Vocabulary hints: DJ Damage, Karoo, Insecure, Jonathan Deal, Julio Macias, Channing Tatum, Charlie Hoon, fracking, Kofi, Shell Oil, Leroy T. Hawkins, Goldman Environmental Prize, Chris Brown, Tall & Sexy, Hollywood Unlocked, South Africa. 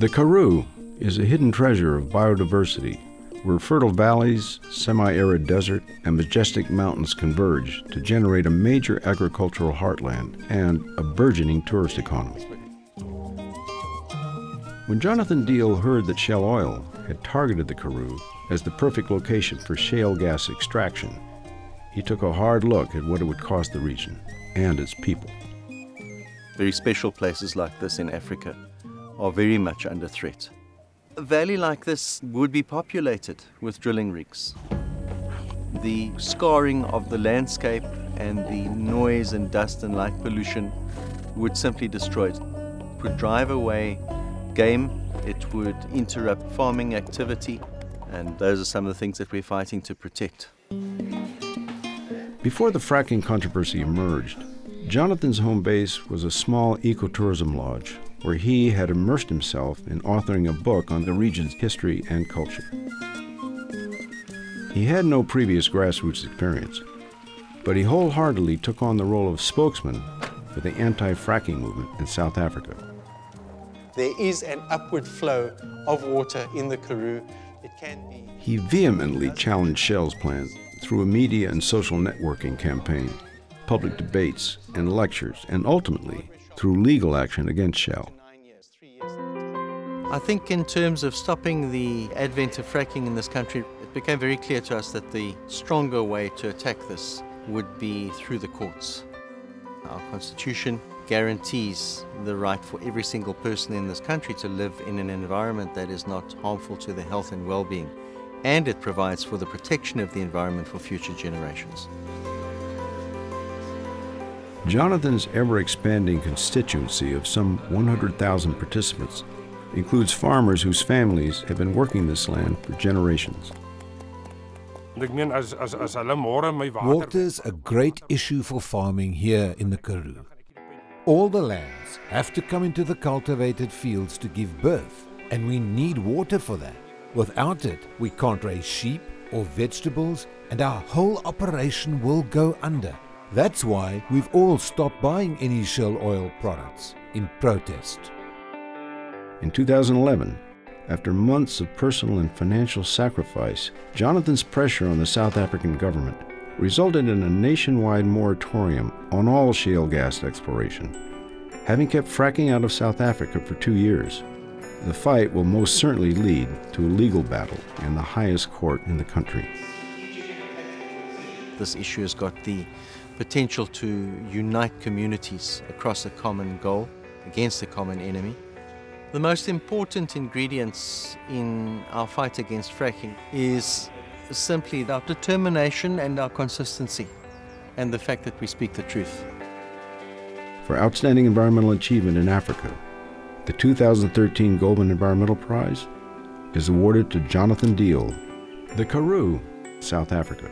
The Karoo is a hidden treasure of biodiversity, where fertile valleys, semi-arid desert, and majestic mountains converge to generate a major agricultural heartland and a burgeoning tourist economy. When Jonathan Deal heard that Shell Oil had targeted the Karoo as the perfect location for shale gas extraction, he took a hard look at what it would cost the region and its people. Very special places like this in Africa are very much under threat. A valley like this would be populated with drilling rigs. The scarring of the landscape and the noise and dust and light pollution would simply destroy it. It would drive away game, it would interrupt farming activity, and those are some of the things that we're fighting to protect. Before the fracking controversy emerged, Jonathan's home base was a small ecotourism lodge where he had immersed himself in authoring a book on the region's history and culture. He had no previous grassroots experience, but he wholeheartedly took on the role of spokesman for the anti-fracking movement in South Africa. There is an upward flow of water in the Karoo. It can be... He vehemently challenged Shell's plan through a media and social networking campaign, public debates and lectures, and ultimately through legal action against Shell. I think in terms of stopping the advent of fracking in this country, it became very clear to us that the stronger way to attack this would be through the courts. Our Constitution guarantees the right for every single person in this country to live in an environment that is not harmful to their health and well-being, and it provides for the protection of the environment for future generations. Jonathan's ever-expanding constituency of some 100,000 participants includes farmers whose families have been working this land for generations. Water is a great issue for farming here in the Karoo. All the lands have to come into the cultivated fields to give birth, and we need water for that. Without it, we can't raise sheep or vegetables, and our whole operation will go under. That's why we've all stopped buying any Shell Oil products in protest. In 2011, after months of personal and financial sacrifice, Jonathan's pressure on the South African government resulted in a nationwide moratorium on all shale gas exploration. Having kept fracking out of South Africa for 2 years, the fight will most certainly lead to a legal battle in the highest court in the country. This issue has got the potential to unite communities across a common goal against a common enemy. The most important ingredients in our fight against fracking is simply our determination and our consistency, and the fact that we speak the truth. For outstanding environmental achievement in Africa, the 2013 Goldman Environmental Prize is awarded to Jonathan Deal, the Karoo, South Africa.